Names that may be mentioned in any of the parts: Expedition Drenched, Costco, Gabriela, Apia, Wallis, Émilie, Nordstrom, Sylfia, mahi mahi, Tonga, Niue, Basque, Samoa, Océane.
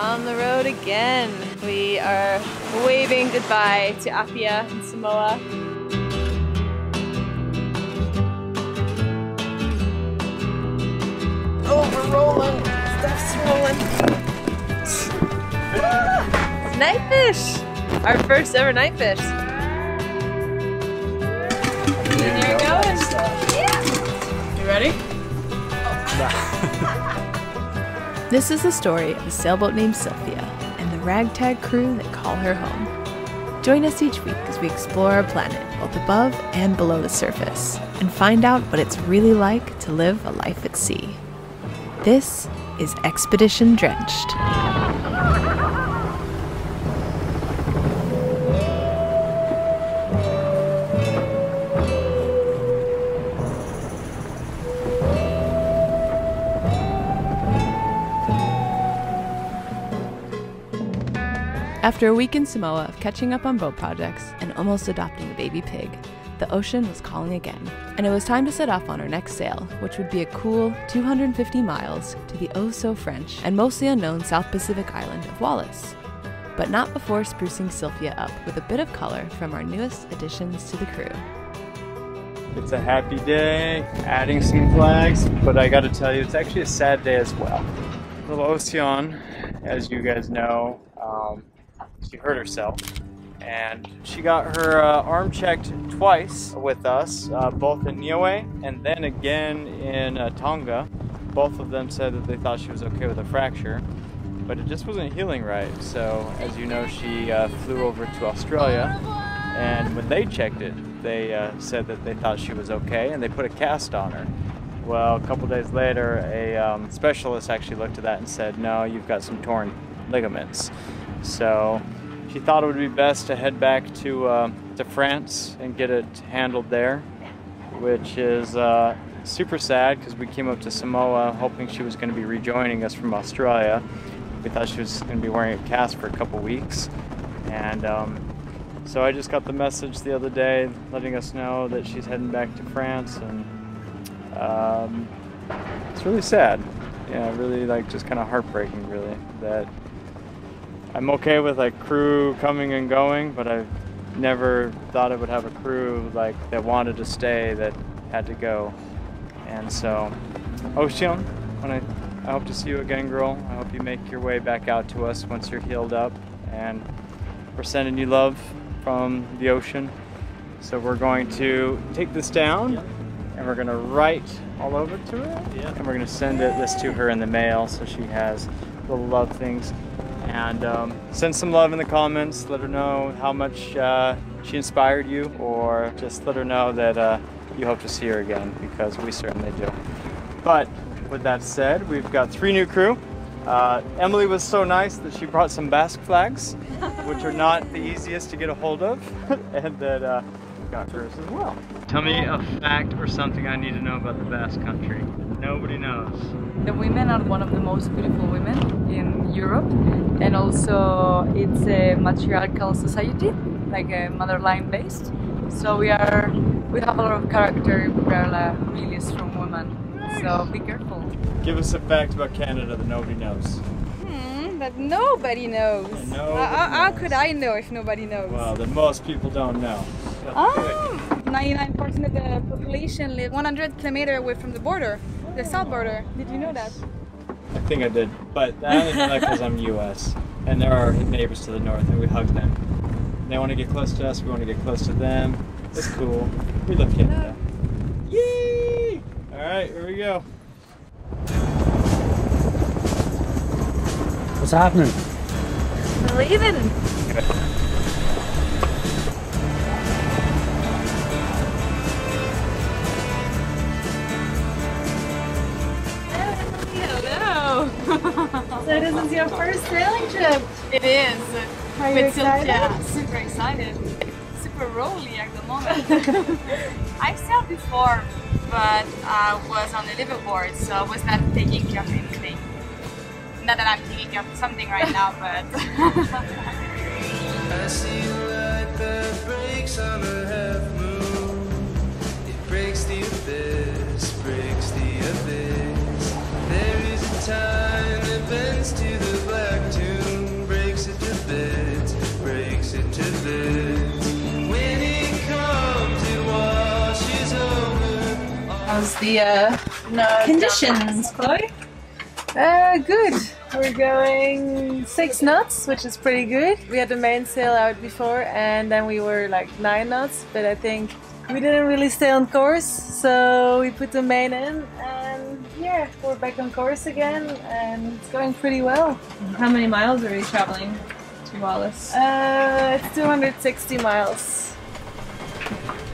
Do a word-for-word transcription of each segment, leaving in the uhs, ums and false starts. on the road again. We are waving goodbye to Apia and Samoa. Oh, we're rolling. Stuff's rolling. Ah, night fish. Our first ever night fish. There you're going. Yeah. You ready? Oh. This is the story of a sailboat named Sylfia and the ragtag crew that call her home. Join us each week as we explore our planet, both above and below the surface, and find out what it's really like to live a life at sea. This is Expedition Drenched. After a week in Samoa of catching up on boat projects and almost adopting a baby pig, the ocean was calling again, and it was time to set off on our next sail, which would be a cool two hundred fifty miles to the oh-so-French and mostly unknown South Pacific island of Wallis, but not before sprucing Sylfia up with a bit of color from our newest additions to the crew. It's a happy day, adding some flags, but I gotta tell you, it's actually a sad day as well. Little Océane, as you guys know, um, she hurt herself, and she got her uh, arm checked twice with us, uh, both in Niue and then again in uh, Tonga. Both of them said that they thought she was okay with a fracture, but it just wasn't healing right. So, as you know, she uh, flew over to Australia, and when they checked it, they uh, said that they thought she was okay, and they put a cast on her. Well, a couple days later, a um, specialist actually looked at that and said, no, you've got some torn ligaments. So she thought it would be best to head back to uh, to France and get it handled there, which is uh, super sad because we came up to Samoa hoping she was going to be rejoining us from Australia. We thought she was going to be wearing a cast for a couple weeks, and um, so I just got the message the other day letting us know that she's heading back to France, and um, it's really sad. Yeah, really like just kind of heartbreaking, really, that I'm okay with like crew coming and going, but I've never thought I would have a crew like that wanted to stay that had to go. And so, Océane, when I, I hope to see you again, girl. I hope you make your way back out to us once you're healed up. And we're sending you love from the ocean. So we're going to take this down, and we're gonna write all over to it, yeah. And we're gonna send it, this to her in the mail so she has little love things. And um, send some love in the comments. Let her know how much uh, she inspired you, or just let her know that uh, you hope to see her again, because we certainly do. But with that said, we've got three new crew. Uh, Émilie was so nice that she brought some Basque flags, which are not the easiest to get a hold of, and that uh, we've got hers as well. Tell me a fact or something I need to know about the Basque country. Nobody knows. The women are one of the most beautiful women in Europe, and also it's a matriarchal society, like a motherland based. So we are, we have a lot of character. We are a really strong woman. Nice. So be careful. Give us a fact about Canada that nobody knows. Hmm, that nobody knows. Nobody how, knows. How could I know if nobody knows? Well, that most people don't know. Oh, ninety-nine percent of the population live one hundred kilometers away from the border. The south border. Did you know that? I think I did, but I only know that because I'm U S and there are neighbors to the north, and we hug them. They want to get close to us. We want to get close to them. It's cool. We love Canada. Yay! All right, here we go. What's happening? We're leaving. So this is your first sailing trip? It is. Are you excited? Yeah, super excited. Super rolly at the moment. I've sailed before, but I was on the liveaboard, so I was not taking care of anything. Not that I'm taking care of something right now, but... I see a light that breaks on a half moon. It breaks the abyss, breaks the abyss. There is a time that bends to the black tune. How's the uh, no, conditions, Chloe? Uh, good. We're going six knots, which is pretty good. We had the mainsail out before and then we were like nine knots, but I think we didn't really stay on course, so we put the main in and yeah, we're back on course again and it's going pretty well. How many miles are you traveling to Wallis? Uh, it's two hundred sixty miles.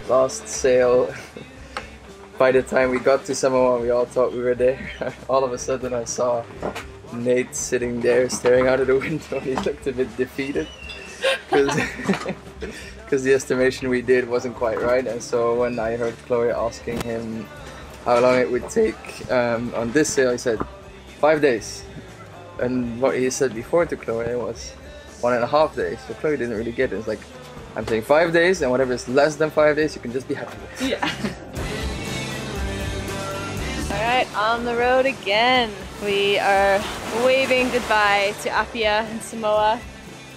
Last sail. By the time we got to Samoa, we all thought we were there. All of a sudden I saw Nate sitting there staring out of the window. He looked a bit defeated because the estimation we did wasn't quite right. And so when I heard Chloe asking him how long it would take um, on this sail, he said five days. And what he said before to Chloe was one and a half days. So Chloe didn't really get it. It's like, I'm saying five days and whatever is less than five days, you can just be happy with. Yeah. Alright, on the road again. We are waving goodbye to Apia and Samoa.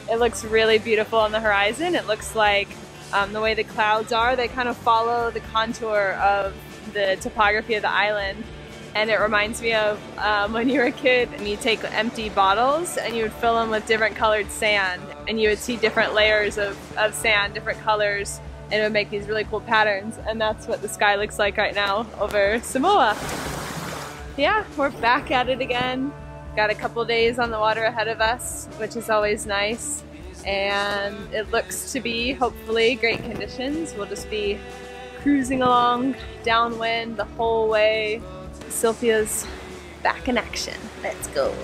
It looks really beautiful on the horizon. It looks like um, the way the clouds are, they kind of follow the contour of the topography of the island. And it reminds me of um, when you were a kid and you take empty bottles and you would fill them with different colored sand. And you would see different layers of, of sand, different colors. And it would make these really cool patterns, and that's what the sky looks like right now over Samoa. Yeah, we're back at it again. Got a couple days on the water ahead of us, which is always nice, and it looks to be hopefully great conditions. We'll just be cruising along downwind the whole way. Sylfia's back in action. Let's go.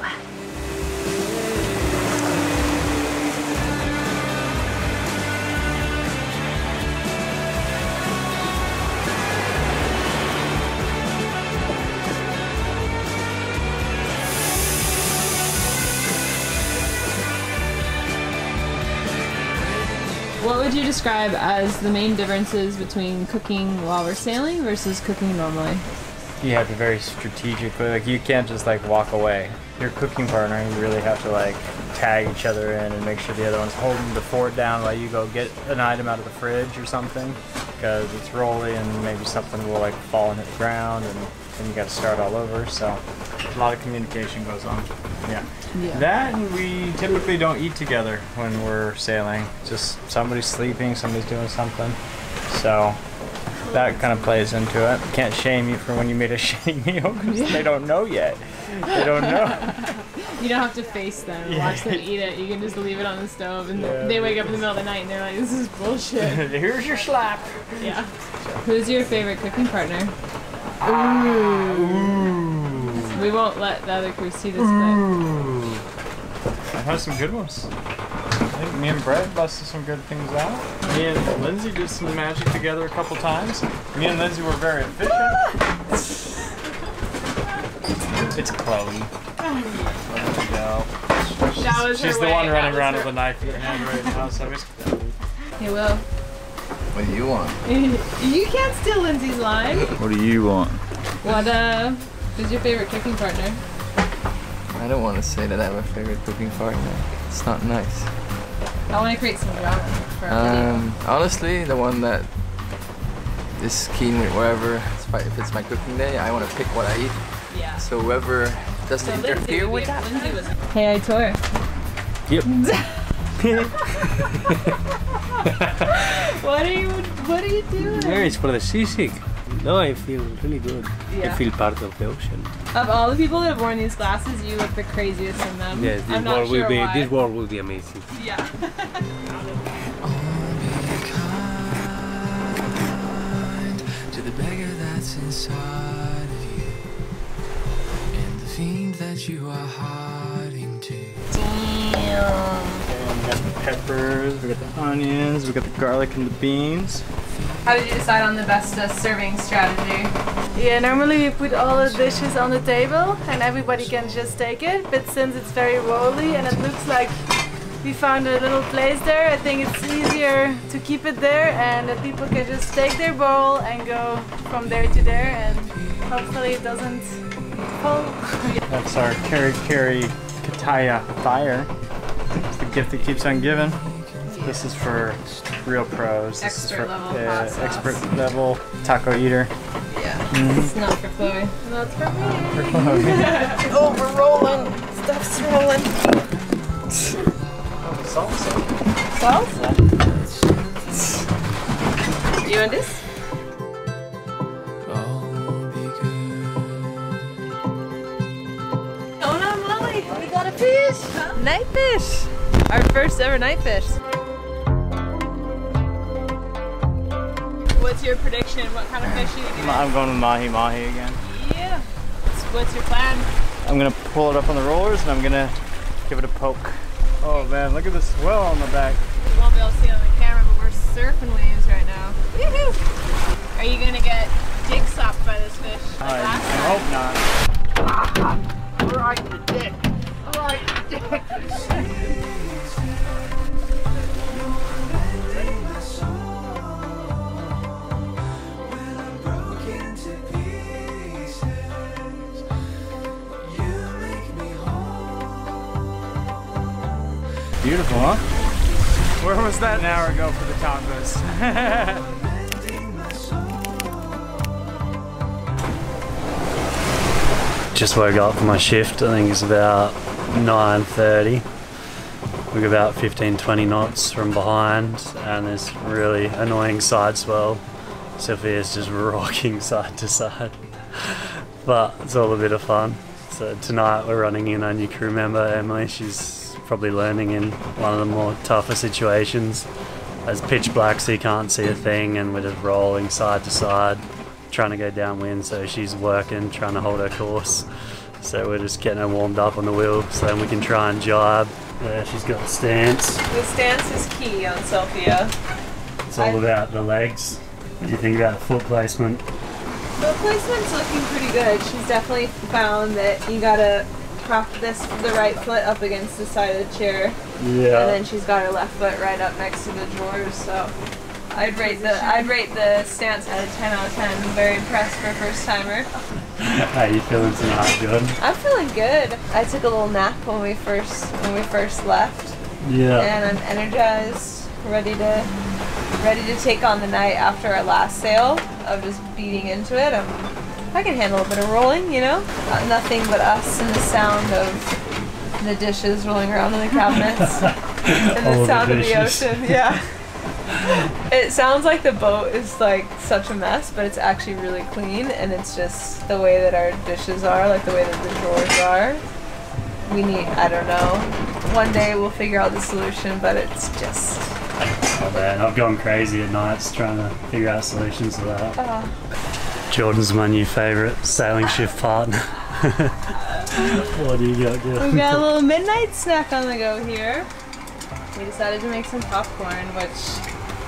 What would you describe as the main differences between cooking while we're sailing versus cooking normally? You have to very strategically, like you can't just like walk away. Your cooking partner, you really have to like tag each other in and make sure the other one's holding the fort down while you go get an item out of the fridge or something, because it's rolling and maybe something will like fall and hit the ground and then you got to start all over. So a lot of communication goes on. Yeah. Yeah. That and we typically don't eat together when we're sailing. Just somebody's sleeping, somebody's doing something. So that kind of plays into it. Can't shame you for when you made a shitty meal because yeah. They don't know yet. They don't know. You don't have to face them, yeah. Watch them eat it. You can just leave it on the stove and yeah. They wake up in the middle of the night and they're like, this is bullshit. Here's your slap. Yeah. Who's your favorite cooking partner? Ooh. Ooh. We won't let the other crew see this, but... I have some good ones. I think me and Brett busted some good things out. Me and Lindsay did some magic together a couple times. Me and Lindsay were very efficient. It's Chloe. There we go. That was she's her the way. One running that around with a knife in her hand right now, so it's Chloe. Hey, Will. What do you want? You can't steal Lindsay's line. What do you want? What, uh... who's your favorite cooking partner? I don't want to say that I have a favorite cooking partner. It's not nice. I want to create some drama for our video. Honestly, the one that is keen with whatever, if it's my cooking day, I want to pick what I eat. Yeah. So whoever doesn't so interfere with that. Hey, I tore. Yep. What are you? What are you doing? There is for the seasick. No, I feel really good. Yeah. I feel part of the ocean. Of all the people that have worn these glasses, you look the craziest in them. Yes, this I'm not world sure will be why. This world will be amazing. Yeah. To the beggar that's inside of you, and the fiend that you are hiding to. Damn. We got the peppers, we got the onions, we got the garlic and the beans. How did you decide on the best uh, serving strategy? Yeah, normally we put all the dishes on the table and everybody can just take it, but since it's very rolly and it looks like we found a little place there, I think it's easier to keep it there and that people can just take their bowl and go from there to there and hopefully it doesn't fall. That's our Keri Keri Kataya fire. It's the gift that keeps on giving. This is for real pros. This expert is for level uh, expert sauce. level taco eater. Yeah. Mm-hmm. It's not for Chloe. Not for me. Not for Chloe. Oh, we're rolling. Stuff's rolling. Oh, salsa. Salsa? Do you want this? Oh no, Molly! We got a fish! Huh? Night fish! Our first ever night fish. What's your prediction? What kind of fish are you doing? I'm going with mahi mahi again. Yeah. What's your plan? I'm gonna pull it up on the rollers and I'm gonna give it a poke. Oh man, look at the swell on the back. You won't be able to see it on the camera, but we're surfing waves right now. Woohoo! Are you gonna get dick sopped by this fish? Like I last hope not. Ah, right in the dick. Right in the dick. Beautiful, huh? Where was that an hour ago for the tacos? Just woke up for my shift. I think it's about nine thirty. We got about fifteen, twenty knots from behind and this really annoying side swell. Sylfia's just rocking side to side. But it's all a bit of fun. So tonight we're running in our new crew member, Émilie. She's probably learning in one of the more tougher situations. It's pitch black so you can't see a thing and we're just rolling side to side trying to go downwind, so she's working, trying to hold her course. So we're just getting her warmed up on the wheel so then we can try and jibe. Yeah, she's got the stance. The stance is key on Sylfia. It's all I... about the legs. What do you think about foot placement? Foot placement's looking pretty good. She's definitely found that you gotta prop this the right foot up against the side of the chair. Yeah. And then she's got her left foot right up next to the drawers, so I'd rate the I'd rate the stance at a ten out of ten. I'm very impressed for a first timer. How are you feeling tonight, good? I'm feeling good. I took a little nap when we first when we first left. Yeah. And I'm energized, ready to ready to take on the night after our last sail of just beating into it. I'm I can handle a bit of rolling, you know? Not nothing but us and the sound of the dishes rolling around in the cabinets. And the sound the of the ocean, yeah. It sounds like the boat is like such a mess, but it's actually really clean, and it's just the way that our dishes are, like the way that the drawers are. We need, I don't know. One day we'll figure out the solution, but it's just... Oh man, I've gone crazy at nights trying to figure out solutions to that. Uh, Jordan's my new favourite sailing shift partner. What do you got, Jordan? We've got a little midnight snack on the go here. We decided to make some popcorn, which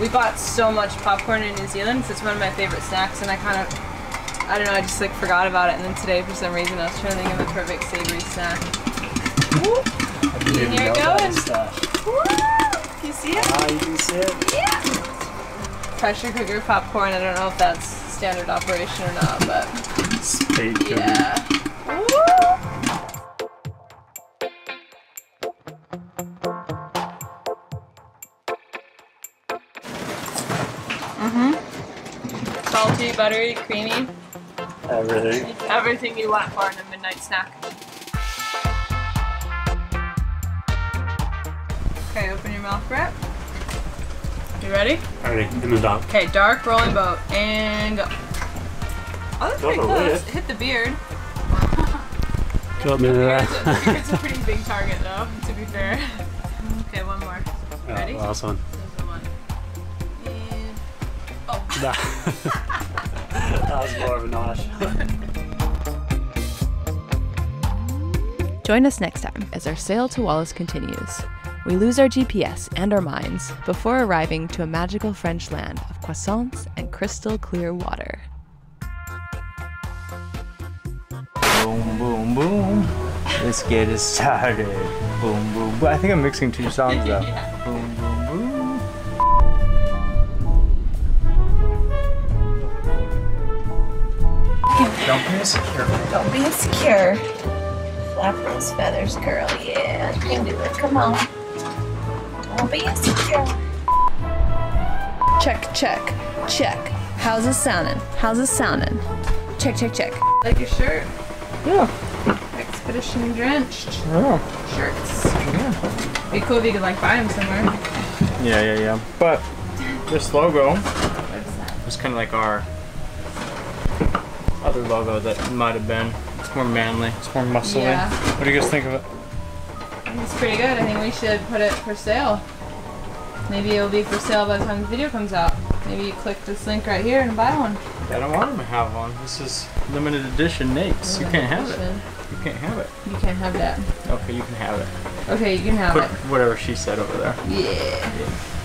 we bought so much popcorn in New Zealand because it's one of my favourite snacks, and I kind of, I don't know, I just like forgot about it, and then today for some reason I was trying to think of a perfect savoury snack. Woo! And here it goes. Woo! Can you see it? Ah, uh, you can see it. Yeah! Pressure cooker popcorn, I don't know if that's standard operation or not, but Speaking. yeah. Mm-hmm. Salty, buttery, creamy. Everything. Everything you want for in a midnight snack. Okay, open your mouth, Brett. You ready? Ready, in the dark. Okay, dark rolling boat, and... Oh, that's pretty close. It hit the beard. Got me there. The beard's a pretty big target, though, to be fair. Okay, one more. Ready? Oh, last one. This one. And... Oh. That was more of a nice. Join us next time as our sail to Wallis continues. We lose our G P S and our minds before arriving to a magical French land of croissants and crystal clear water. Boom, boom, boom. Let's get it started. Boom, boom, boom. I think I'm mixing two songs up. Yeah. Boom, boom, boom. Don't be insecure. Don't be insecure. Flap those feathers, girl. Yeah, you can do it. Come on. Don't be insecure. Check, check, check. How's it sounding? How's it sounding? Check, check, check. Like your shirt? Yeah. Expedition Drenched. Yeah. Shirts. Yeah. It'd be cool if you could like buy them somewhere. Yeah, yeah, yeah. But this logo is kind of like our other logo that might have been. It's more manly. It's more muscly. Yeah. What do you guys think of it? It's pretty good. I think we should put it for sale. Maybe it'll be for sale by the time the video comes out. Maybe you click this link right here and buy one. I don't want them to have one. This is limited edition Nate's. Limited you can't edition. have it. You can't have it. You can't have that. Okay, you can have it. Okay, you can have put it. Whatever she said over there. Yeah. yeah.